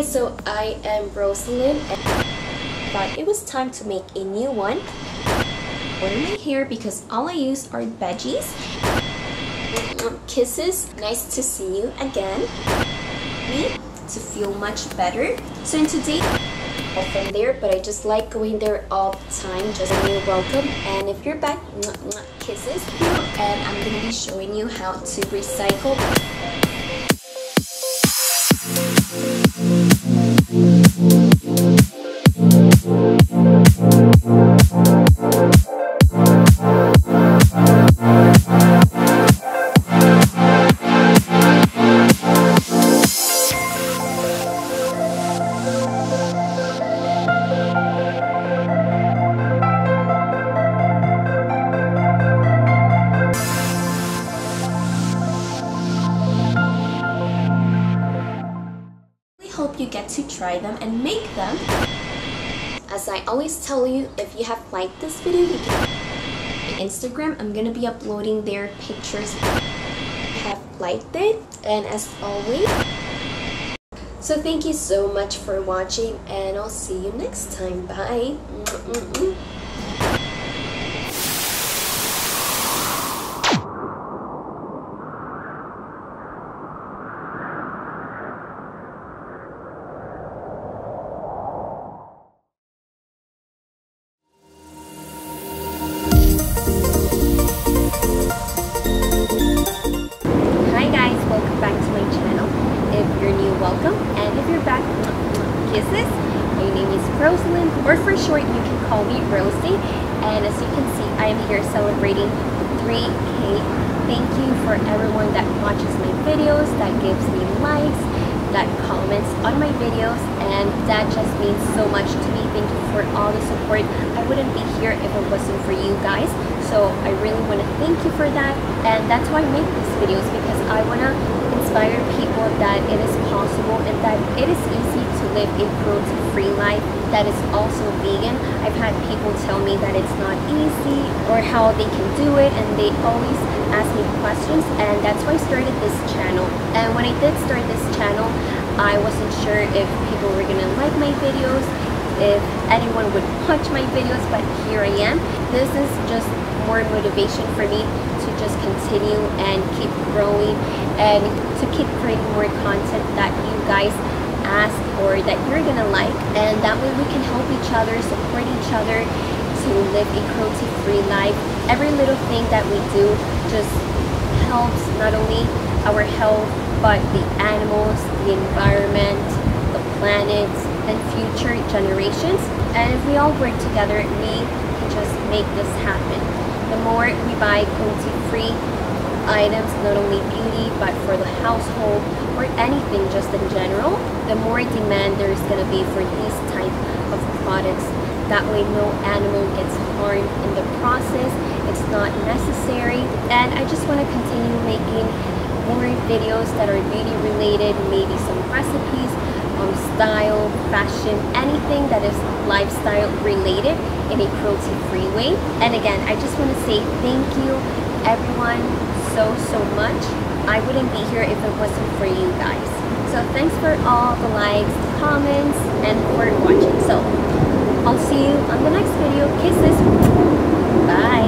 Hi, so I am Rosalyn, but it was time to make a new one. Wearing my hair because all I use are veggies. Kisses, nice to see you again. Me to feel much better. So in today, often there, but I just like going there all the time. Just a new welcome, and if you're back, kisses. And I'm gonna be showing you how to recycle. You get to try them and make them. As I always tell you, if you have liked this video, you can on Instagram. I'm gonna be uploading their pictures if you have liked it, and as always, so thank you so much for watching, and I'll see you next time. Bye. Welcome, and if you're back, kisses. My name is Rosalyn, or for short, you can call me Rosie. And as you can see, I am here celebrating 3K. Thank you for everyone that watches my videos, that gives me likes, that comments on my videos, and that just means so much to me. Thank you for all the support. I wouldn't be here if it wasn't for you guys. So I really want to thank you for that, and that's why I make these videos, because I want to inspire people that it is possible and that it is easy to live a protein-free life that is also vegan. I've had people tell me that it's not easy or how they can do it, and they always ask me questions, and that's why I started this channel. And when I did start this channel, I wasn't sure if people were gonna like my videos, if anyone would watch my videos, but here I am. This is just more motivation for me to just continue and keep growing and to keep creating more content that you guys ask or that you're gonna like, and that way we can help each other, support each other to live a cruelty-free life. Every little thing that we do just helps not only our health, but the animals, the environment, the planet, and future generations. And if we all work together, we can just make this happen. The more we buy cruelty-free items, not only beauty but for the household or anything just in general, the more demand there is going to be for these type of products. That way no animal gets harmed in the process. It's not necessary, and I just want to continue making more videos that are beauty related, maybe some recipes, style, fashion, anything that is lifestyle related in a cruelty-free way. And again, I just want to say thank you everyone so much. I wouldn't be here if it wasn't for you guys. So thanks for all the likes, comments, and for watching. So I'll see you on the next video. Kisses. Bye.